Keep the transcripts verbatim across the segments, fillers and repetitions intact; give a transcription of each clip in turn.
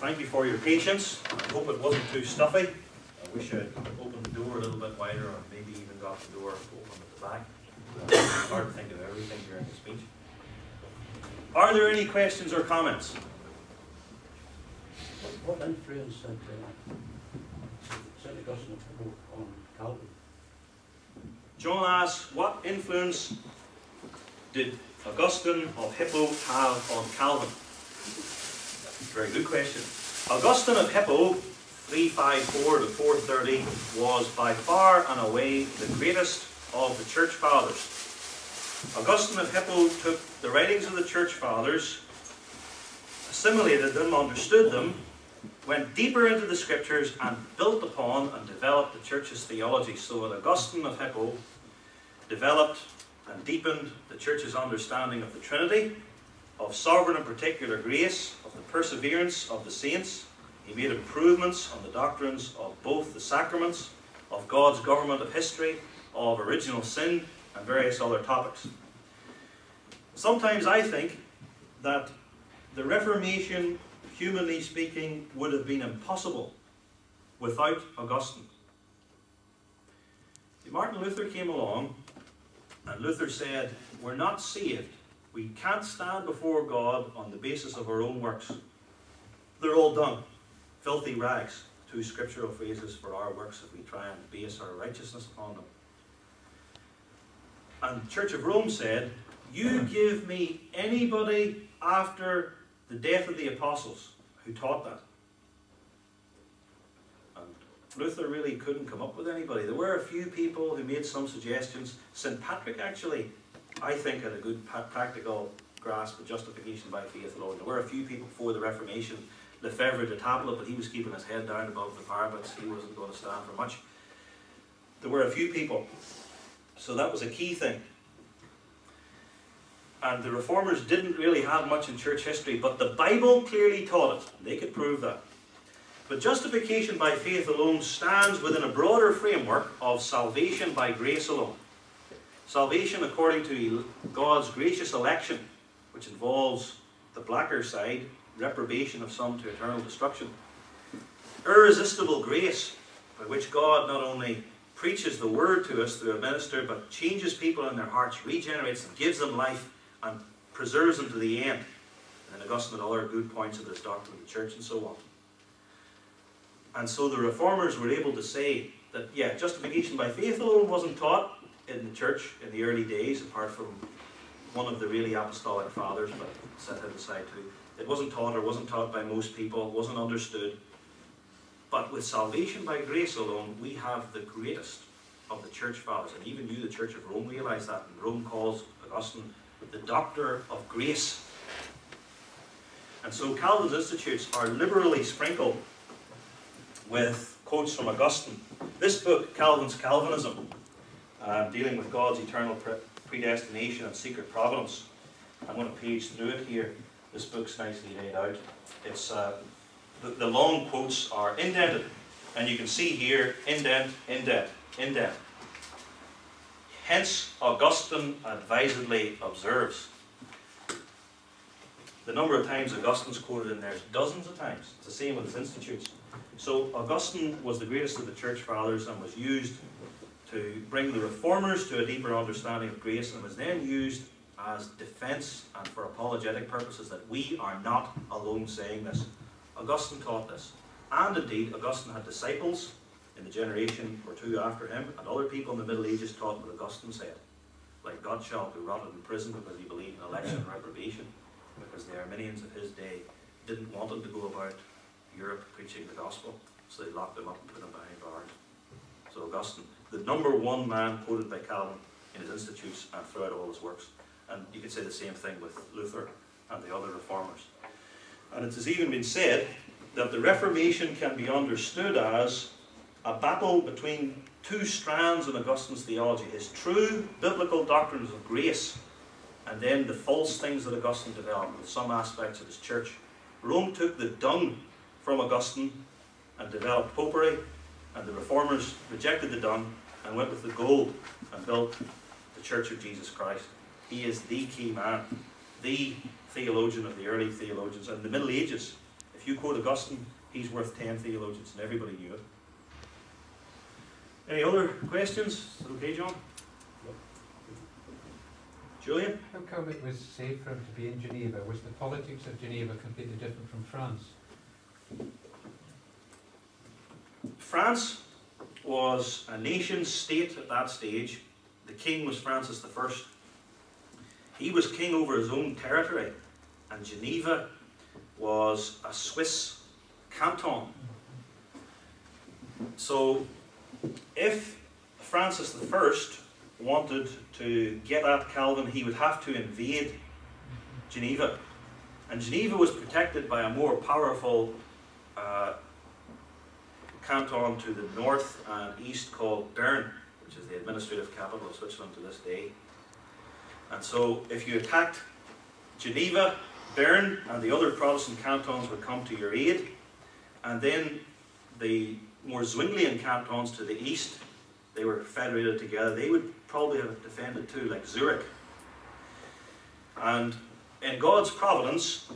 Thank you for your patience. I hope it wasn't too stuffy. We should open the door a little bit wider, or maybe even drop the door open at the back. It's hard to think of everything during the speech. Are there any questions or comments? What influence had uh, Saint Augustine of Hippo on Calvin? John asks, what influence did Augustine of Hippo have on Calvin? Very good question. Augustine of Hippo, three fifty-four to four thirty, was by far and away the greatest of the Church Fathers. Augustine of Hippo took the writings of the Church Fathers, assimilated them, understood them, went deeper into the Scriptures, and built upon and developed the Church's theology. So Augustine of Hippo developed and deepened the Church's understanding of the Trinity, of sovereign and particular grace, of the perseverance of the saints. He made improvements on the doctrines of both the sacraments, of God's government of history, of original sin, and various other topics. Sometimes I think that the Reformation, humanly speaking, would have been impossible without Augustine. Martin Luther came along, and Luther said, we're not saved. We can't stand before God on the basis of our own works. They're all done. Filthy rags, two scriptural phrases for our works if we try and base our righteousness upon them. And the Church of Rome said, you give me anybody after the death of the apostles who taught that. And Luther really couldn't come up with anybody. There were a few people who made some suggestions. Saint Patrick actually, I think, had a good practical grasp of justification by faith alone. There were a few people before the Reformation. Lefèvre d'Étaples, but he was keeping his head down above the parapets. He wasn't going to stand for much. There were a few people. So that was a key thing. And the Reformers didn't really have much in church history, but the Bible clearly taught it. They could prove that. But justification by faith alone stands within a broader framework of salvation by grace alone. Salvation according to God's gracious election, which involves the blacker side, reprobation of some to eternal destruction. Irresistible grace, by which God not only preaches the word to us through a minister, but changes people in their hearts, regenerates them, gives them life, and preserves them to the end. And Augustine had other good points of this doctrine of the church and so on. And so the Reformers were able to say that, yeah, justification by faith alone wasn't taught in the church in the early days, apart from one of the really apostolic fathers, but set him aside too. It wasn't taught or wasn't taught by most people, wasn't understood. But with salvation by grace alone, we have the greatest of the Church Fathers. And even you, the Church of Rome, realize that. And Rome calls Augustine the Doctor of Grace. And so Calvin's Institutes are liberally sprinkled with quotes from Augustine. This book, Calvin's Calvinism, uh, dealing with God's eternal pre predestination and secret providence. I'm going to page through it here. This book's nicely laid out. It's... Uh, The long quotes are indented, and you can see here, indent, indent, indent. Hence, Augustine advisedly observes. The number of times Augustine's quoted in there is dozens of times. It's the same with his institutes. So Augustine was the greatest of the Church Fathers and was used to bring the Reformers to a deeper understanding of grace, and was then used as defense and for apologetic purposes that we are not alone saying this. Augustine taught this, and indeed Augustine had disciples in the generation or two after him, and other people in the Middle Ages taught what Augustine said, like Gottschalk, who rotted in prison because he believed in election and reprobation, because the Arminians of his day didn't want him to go about Europe preaching the gospel, so they locked him up and put him behind bars. So Augustine, the number one man quoted by Calvin in his institutes and throughout all his works, and you could say the same thing with Luther and the other Reformers. And it has even been said that the Reformation can be understood as a battle between two strands in Augustine's theology, his true biblical doctrines of grace, and then the false things that Augustine developed with some aspects of his church. Rome took the dung from Augustine and developed popery, and the Reformers rejected the dung and went with the gold and built the Church of Jesus Christ. He is the key man. the theologian of the early theologians. In the Middle Ages, if you quote Augustine, he's worth ten theologians, and everybody knew it. Any other questions? Is it okay, John? Julian? How come it was safe for him to be in Geneva? Was the politics of Geneva completely different from France? France was a nation-state at that stage. The king was Francis the First. He was king over his own territory, and Geneva was a Swiss canton. So if Francis the First wanted to get at Calvin, he would have to invade Geneva. And Geneva was protected by a more powerful uh, canton to the north and east called Bern, which is the administrative capital of Switzerland to this day. And so if you attacked Geneva, Bern and the other Protestant cantons would come to your aid, and then the more Zwinglian cantons to the east, they were federated together. They would probably have defended too, like Zurich. And in God's providence,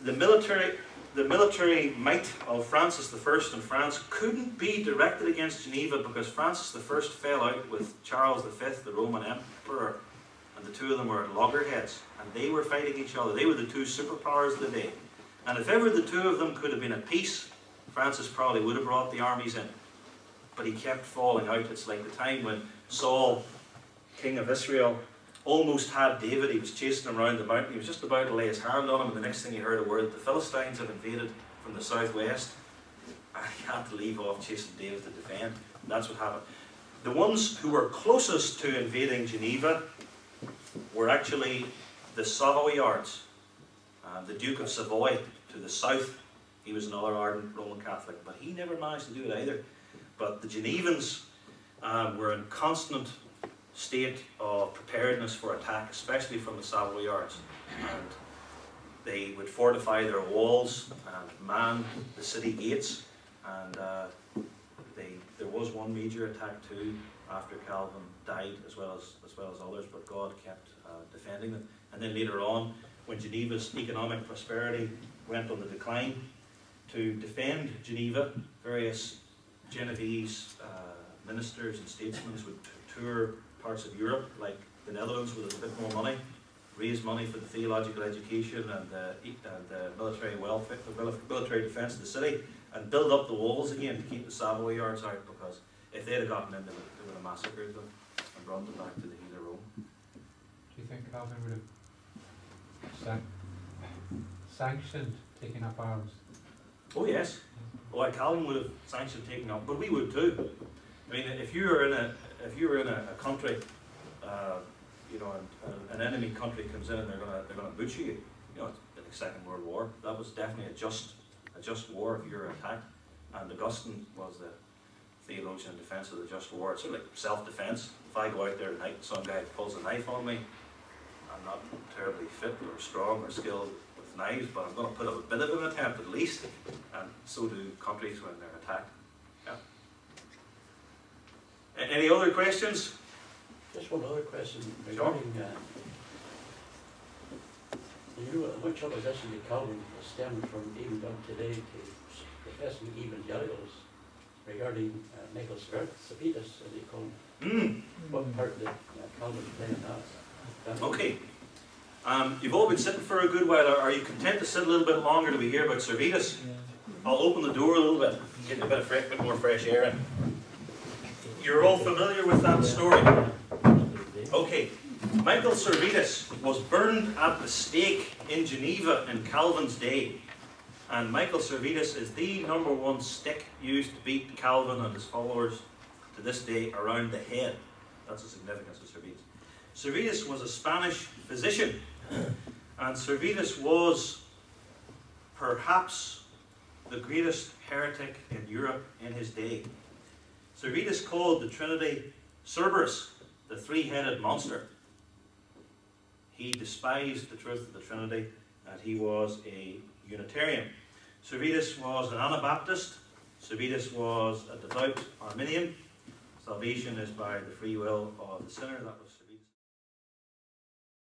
the military, the military might of Francis the First in France couldn't be directed against Geneva because Francis the First fell out with Charles the Fifth, the Roman Emperor, and the two of them were at loggerheads, and they were fighting each other. They were the two superpowers of the day. And if ever the two of them could have been at peace, Francis probably would have brought the armies in. But he kept falling out. It's like the time when Saul, king of Israel, almost had David. He was chasing him around the mountain. He was just about to lay his hand on him, and the next thing he heard a word, the Philistines have invaded from the southwest. And he had to leave off chasing David to defend. And that's what happened. The ones who were closest to invading Geneva were actually the Savoyards. Uh, the Duke of Savoy to the south. He was another ardent Roman Catholic, but he never managed to do it either. But the Genevans uh, were in constant state of preparedness for attack, especially from the Savoyards. And they would fortify their walls and man the city gates. And uh, they, there was one major attack too after Calvin died, as well as, as, well as others, but God kept uh, defending them. And then later on, when Geneva's economic prosperity went on the decline, to defend Geneva, various Genevese uh, ministers and statesmen would tour parts of Europe, like the Netherlands, with a bit more money, raise money for the theological education and the, and the military welfare, the military defence of the city, and build up the walls again to keep the Savoyards out, because if they'd have gotten in, they would, they would have massacred them and brought them back to the heathen Rome. Do you think Calvin would have san sanctioned taking up arms? Oh yes. Well, Calvin would have sanctioned taking up, but we would too. I mean, if you were in a if you were in a, a country, uh, you know, an, an enemy country comes in and they're gonna they're gonna butcher you. You know, in the Second World War, that was definitely a just a just war if you were attacked. And Augustine was the theologian in defence of the just war. It's sort of like self-defence. If I go out there tonight and some guy pulls a knife on me, I'm not terribly fit or strong or skilled with knives, but I'm going to put up a bit of an attempt at least, and so do countries when they're attacked. Yeah. Any other questions? Just one other question regarding sure. uh, you know, much of it actually Calvin stemmed from even up today to professing evangelicals regarding uh, Michael Servetus, as they call him. Mm. What part did uh, Calvin play in that? Okay, um, you've all been sitting for a good while. Are you content to sit a little bit longer till we hear about Servetus? I'll open the door a little bit, get a bit, of fresh, bit more fresh air in. You're all familiar with that story. Okay, Michael Servetus was burned at the stake in Geneva in Calvin's day. And Michael Servetus is the number one stick used to beat Calvin and his followers to this day around the head. That's the significance of Servetus. Servetus was a Spanish physician, and Servetus was perhaps the greatest heretic in Europe in his day. Servetus called the Trinity Cerberus, the three-headed monster. He despised the truth of the Trinity, and he was a Unitarian. Servetus was an Anabaptist. Servetus was a devout Arminian. Salvation is by the free will of the sinner. That was